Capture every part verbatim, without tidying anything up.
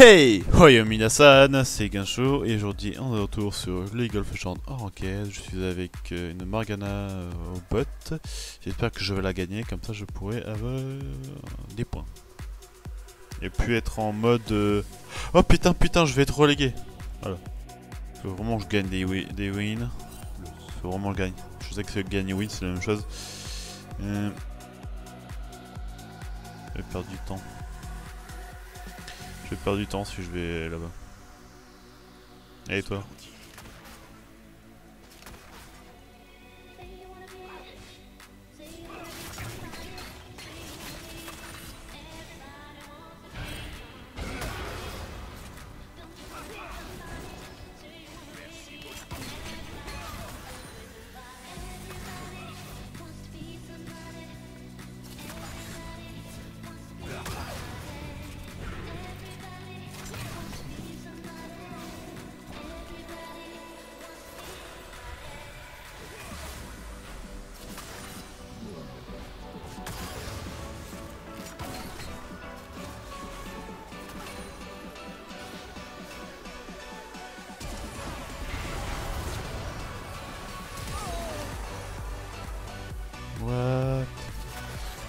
Hey, hoi Minasan, c'est Gunsho et aujourd'hui on est retour sur le Golf Chant en enquête. Je suis avec une Morgana au bot. J'espère que je vais la gagner, comme ça je pourrai avoir des points. Et puis être en mode... Oh putain putain je vais être relégué. Voilà. Faut vraiment que je gagne des, wi des wins. Faut vraiment que je gagne. Je sais que gagner win c'est la même chose. Euh... Je vais perdre du temps. Je vais perdre du temps si je vais là-bas. Et toi?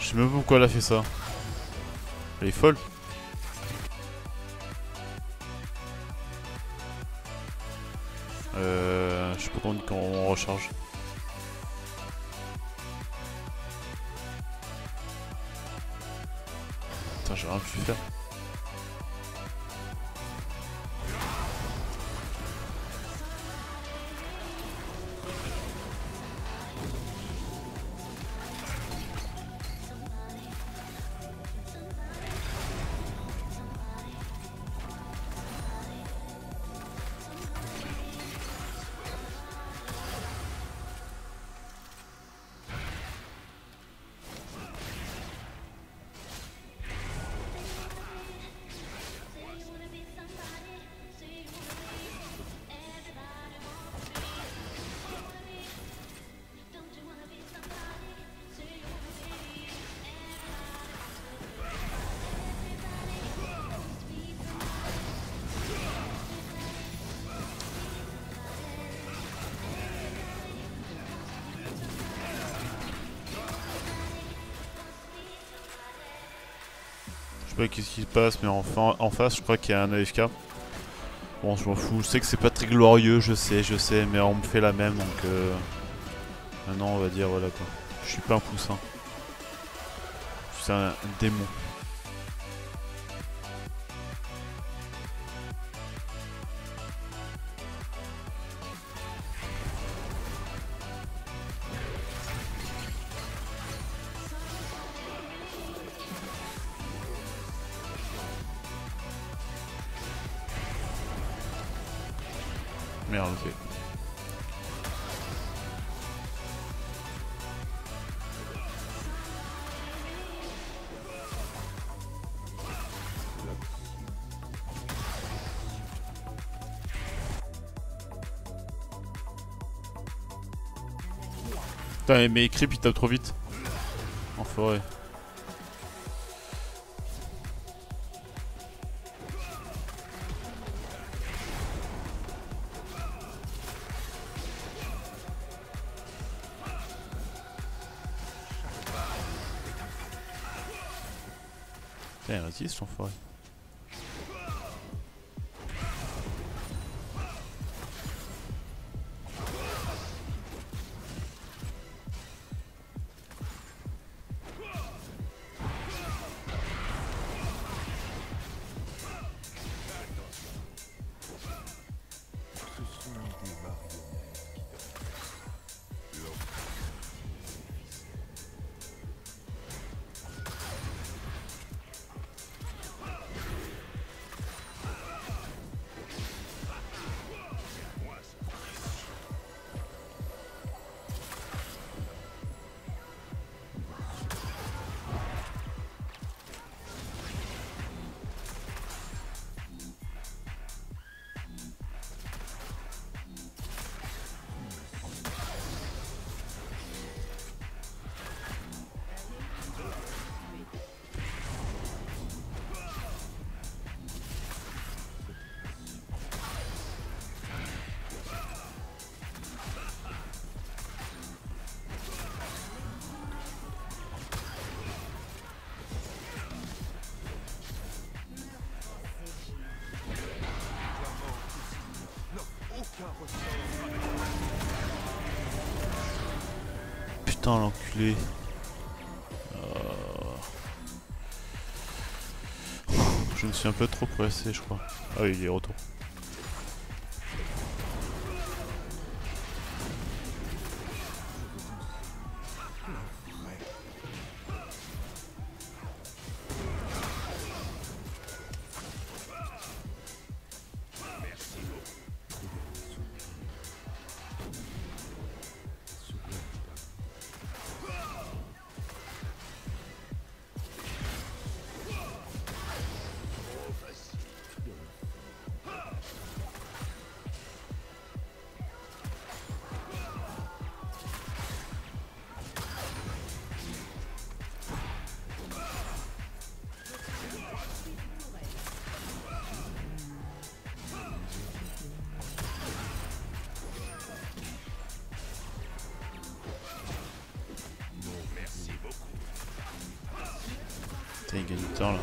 Je sais même pas pourquoi elle a fait ça. Elle est folle. Euh, je peux prendre quand on recharge. Putain, j'ai rien pu faire. Je sais pas qu'est-ce qui se passe, mais enfin en face je crois qu'il y a un A F K. Bon, je m'en fous, je sais que c'est pas très glorieux, je sais, je sais, mais on me fait la même, donc euh... maintenant on va dire voilà quoi. Je suis pas un poussin, je suis un démon. Merde, ok. Putain, mais Creep il tape trop vite. Enfoiré. Putain, il résiste l'enfoiré. Putain, l'enculé. Euh... Je me suis un peu trop pressé, je crois. Ah oui, il est retour. Il gagne du temps là.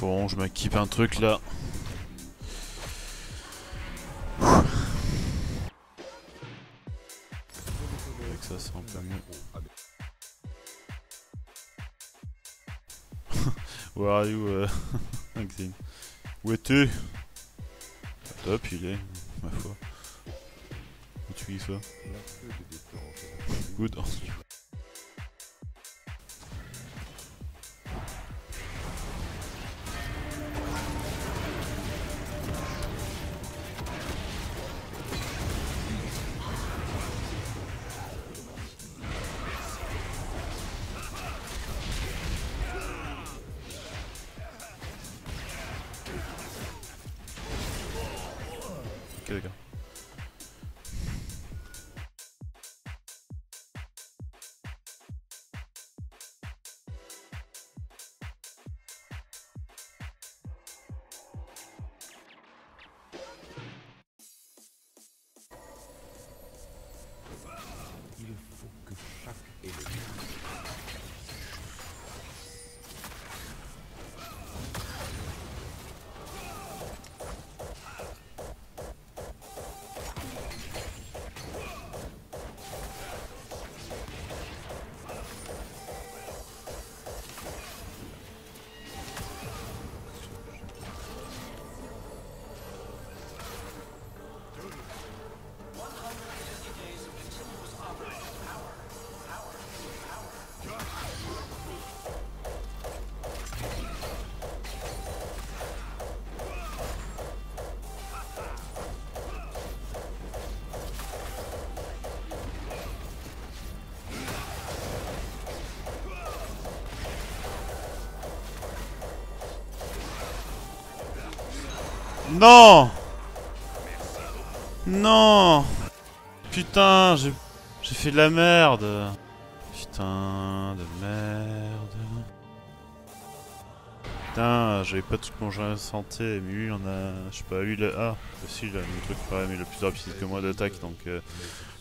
Bon, je m'équipe un truc là. Avec ça, c'est un peu mieux. Where are you, euh... Où es-tu? Top, il est, ma foi. Où tu lis ça? Good. Okay, d'accord. Il faut que chaque élément... Non, non, putain, j'ai fait de la merde. Putain de merde. Putain, j'avais pas tout mon jeu à santé, mais lui, on a, je sais pas, lui, il a, ah, aussi, il a le truc pareil, mais il a plus rapide que moi d'attaque, donc euh,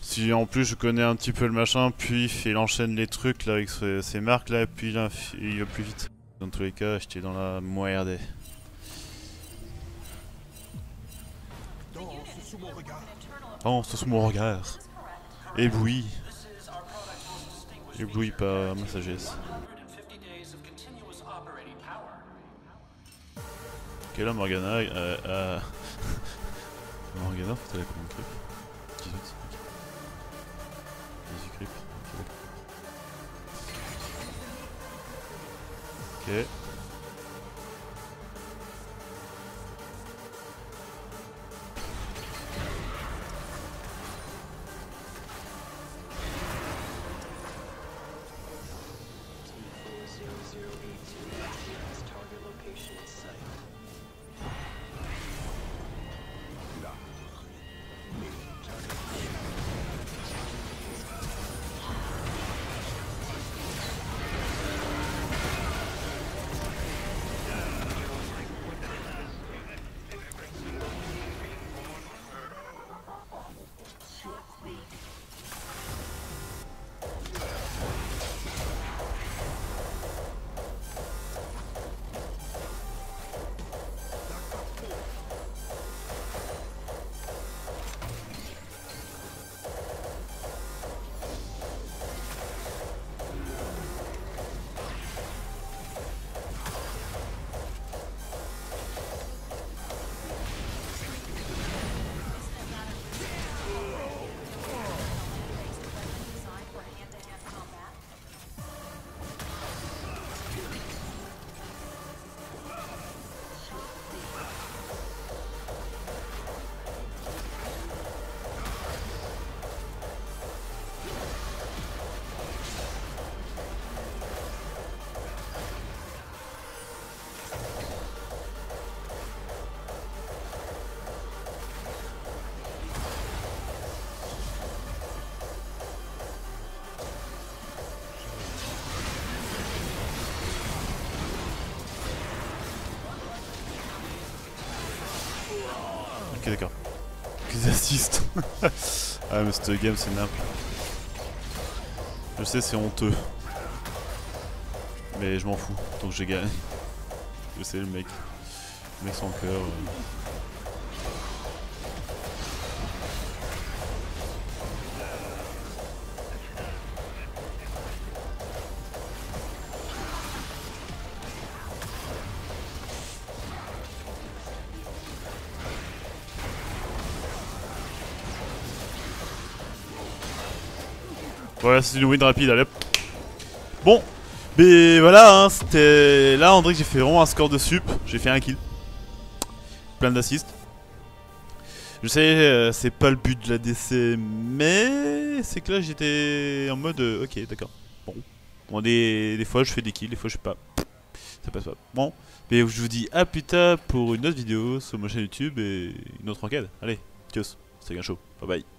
si en plus je connais un petit peu le machin, puis il, fait, il enchaîne les trucs là avec ses, ses marques là, et puis il, a, il va plus vite. Dans tous les cas, j'étais dans la merde. Oh, c'est sous mon regard. Ébloui. Ébloui par ma sagesse. Ok, là Morgana. Euh, euh... Morgana, faut aller prendre un clip. dix-huit clips. Ok. ok d'accord. Qu'ils assistent. Ah mais cette game c'est nimp. Je sais c'est honteux. Mais je m'en fous, tant que j'ai gagné. Je sais le mec. Le mec sans cœur. Ouais. Voilà, c'est une win rapide, allez hop. Bon, mais voilà, hein, c'était... Là, André, j'ai fait vraiment un score de sup, j'ai fait un kill. Plein d'assists. Je sais, euh, c'est pas le but de la D C, mais... C'est que là, j'étais en mode... Euh, ok, d'accord. Bon, bon des... des fois, je fais des kills, des fois, je sais pas. Ça passe pas. Bon, mais je vous dis à plus tard pour une autre vidéo sur ma chaîne YouTube et une autre enquête. Allez, tchuss, c'est Gunsho, bye bye.